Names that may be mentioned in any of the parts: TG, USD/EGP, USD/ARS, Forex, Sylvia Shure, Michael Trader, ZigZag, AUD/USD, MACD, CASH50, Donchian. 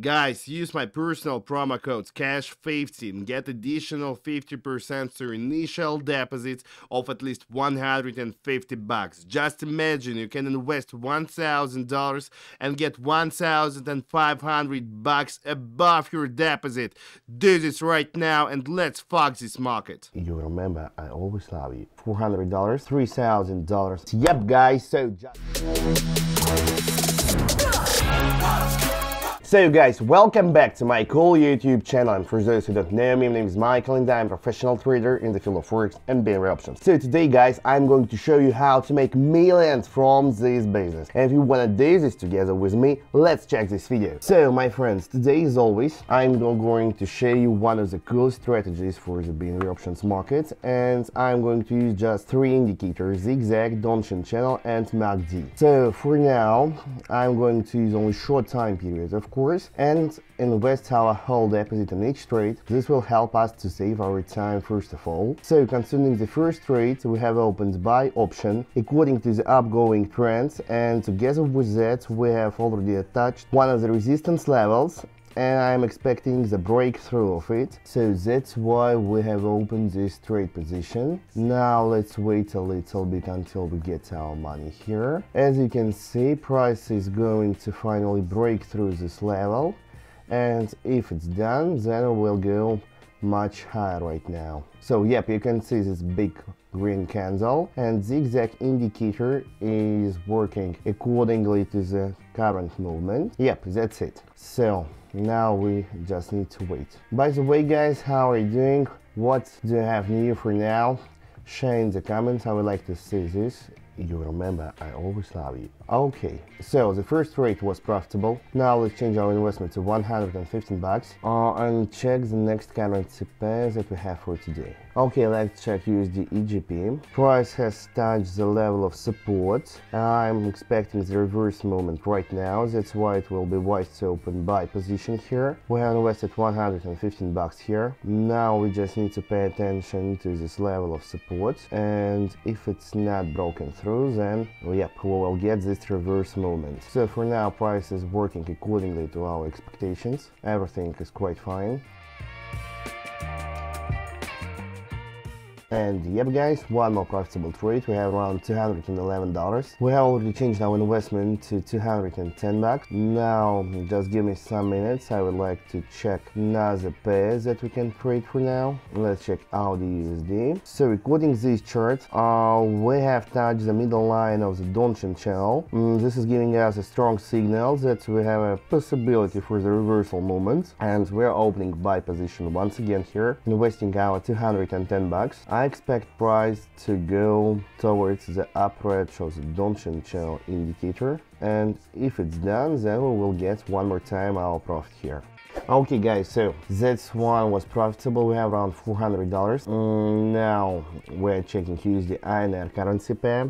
Guys, use my personal promo code CASH50 and get additional 50% to initial deposits of at least $150. Just imagine you can invest $1,000 and get $1,500 above your deposit. Do this right now and let's fuck this market. You remember, I always love you. $400, $3,000. Yep, guys, so So guys, welcome back to my cool YouTube channel, and for those who don't know me, my name is Michael and I'm a professional trader in the field of Forex and binary options. So today guys, I'm going to show you how to make millions from this business. And if you wanna do this together with me, let's check this video. So my friends, today as always, I'm going to show you one of the cool strategies for the binary options market, and I'm going to use just three indicators: ZigZag, Donchian channel and MACD. So for now, I'm going to use only short time periods, of course, and invest our whole deposit in each trade. This will help us to save our time first of all. So concerning the first trade, we have opened buy option according to the upgoing trends, and together with that we have already attached one of the resistance levels, and I'm expecting the breakthrough of it. So that's why we have opened this trade position. Now let's wait a little bit until we get our money here. As you can see, price is going to finally break through this level, and if it's done, then it will go much higher right now. So yep, you can see this big green candle, and zigzag indicator is working accordingly to the current movement. Yep, that's it. So now we just need to wait. By the way guys, how are you doing? What do you have new for now? Share in the comments, I would like to see this. You remember, I always love you. Okay, so the first trade was profitable. Now let's change our investment to $115 and check the next currency pair that we have for today. Okay, let's check USD/EGP. Price has touched the level of support. I'm expecting the reverse movement right now. That's why it will be wise to open buy position here. We have invested $115 here. Now we just need to pay attention to this level of support, and if it's not broken through, then yep, we will get this reverse movement. So for now, price is working accordingly to our expectations. Everything is quite fine. And yep guys, one more profitable trade. We have around $211. We have already changed our investment to $210. Now just give me some minutes, I would like to check another pair that we can trade for now. Let's check AUD/USD. So according to this chart, we have touched the middle line of the Donchian channel. This is giving us a strong signal that we have a possibility for the reversal movement, and we're opening buy position once again here, investing our $210. I expect price to go towards the upper edge of the Donchian channel indicator, and if it's done, then we will get one more time our profit here. Okay guys, so this one was profitable. We have around $400. Now we're checking USD/INR currency pair.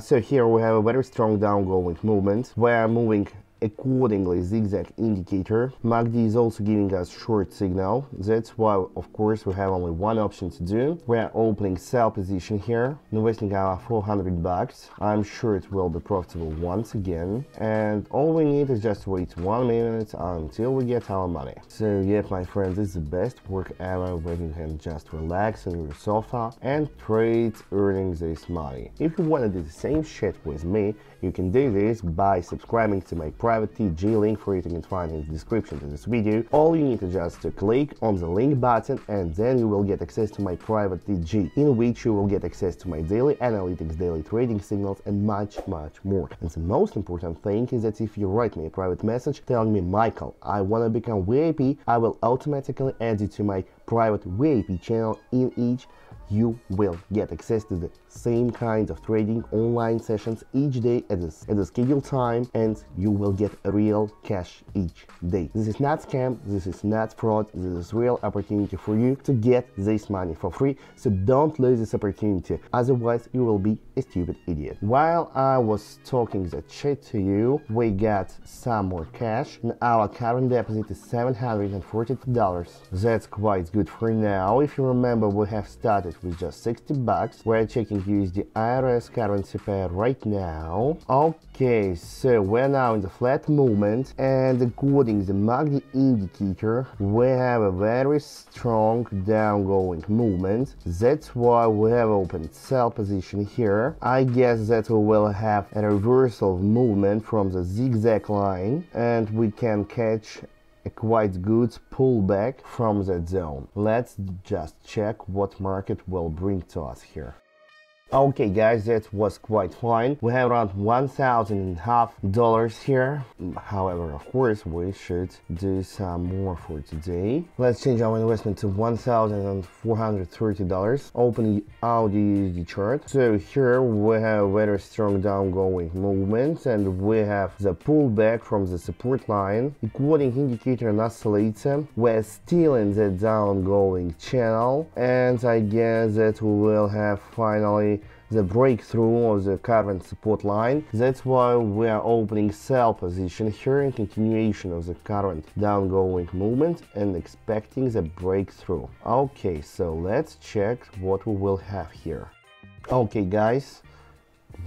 So here we have a very strong downgoing movement. We are moving accordingly zigzag indicator. MACD is also giving us short signal. That's why of course we have only one option to do. We are opening sell position here, investing our $400. I'm sure it will be profitable once again, and all we need is just wait 1 minute until we get our money. So yeah my friends, it's the best work ever when you can just relax on your sofa and trade earning this money. If you want to do the same shit with me, you can do this by subscribing to my private TG link. For it you can find in the description to this video. All you need is just to click on the link button, and then you will get access to my private TG, in which you will get access to my daily analytics, daily trading signals and much more. And the most important thing is that if you write me a private message telling me, Michael, I want to become VIP, I will automatically add you to my private VIP channel, in each you will get access to the same kind of trading online sessions each day at the scheduled time, and you will get real cash each day. This is not scam, this is not fraud, this is real opportunity for you to get this money for free. So don't lose this opportunity, otherwise you will be a stupid idiot. While I was talking the shit to you, we got some more cash, and our current deposit is $740. That's quite good for now. If you remember, we have started price was just $60. We're checking USD IRS currency pair right now. Okay, so we're now in the flat movement, and according to the MACD indicator, we have a very strong downgoing movement. That's why we have opened sell position here. I guess that we will have a reversal of movement from the zigzag line, and we can catch a quite good pullback from that zone. Let's just check what market will bring to us here. Okay guys, that was quite fine. We have around $1,500 here. However, of course, we should do some more for today. Let's change our investment to $1,430. Open the AUD/USD chart. So here we have very strong downgoing movement, and we have the pullback from the support line. According indicator and oscillator, we're still in the downgoing channel, and I guess that we will have finally the breakthrough of the current support line. That's why we are opening sell position here in continuation of the current downgoing movement and expecting the breakthrough. Okay, so let's check what we will have here. Okay guys,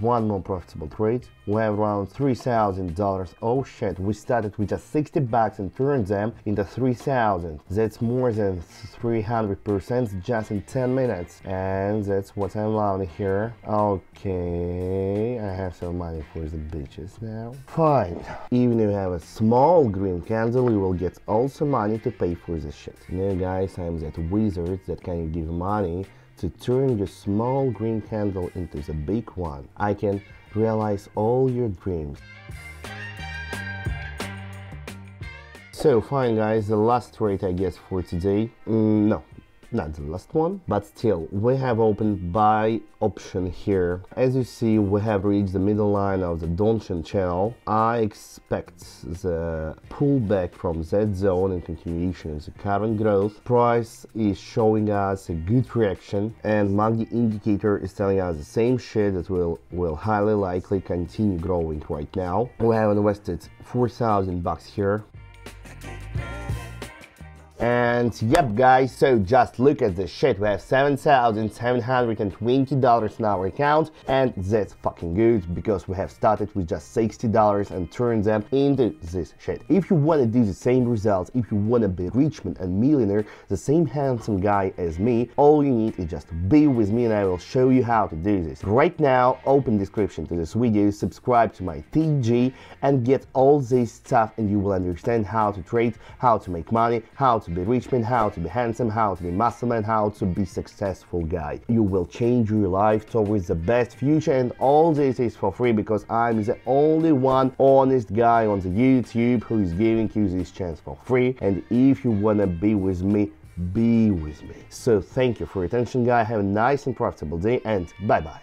one more profitable trade. We have around $3,000. Oh shit, we started with just $60 and turned them into 3,000. That's more than 300% just in 10 minutes, and that's what I'm loving here. Okay, I have some money for the bitches now. Fine, even if you have a small green candle, you will get also money to pay for the shit. Now guys, I'm that wizard that can give money to turn your small green candle into the big one. I can realize all your dreams. So fine guys, the last trade I guess for today. No, not the last one, but still, we have opened buy option here. As you see, we have reached the middle line of the Donchian channel. I expect the pullback from that zone in continuation of the current growth. Price is showing us a good reaction, and MACD indicator is telling us the same shit that will highly likely continue growing right now. We have invested $4,000 here. And yep guys, so just look at this shit. We have $7,720 in our account, and that's fucking good, because we have started with just $60 and turned them into this shit. If you want to do the same results, if you want to be rich man and millionaire, the same handsome guy as me, all you need is just be with me and I will show you how to do this. Right now, open description to this video, subscribe to my TG and get all this stuff, and you will understand how to trade, how to make money, how to be rich man, how to be handsome, how to be muscle man, how to be successful guy. You will change your life towards the best future, and all this is for free because I'm the only one honest guy on the YouTube who is giving you this chance for free. And if you wanna be with me, be with me. So thank you for your attention guys, have a nice and profitable day, and bye bye.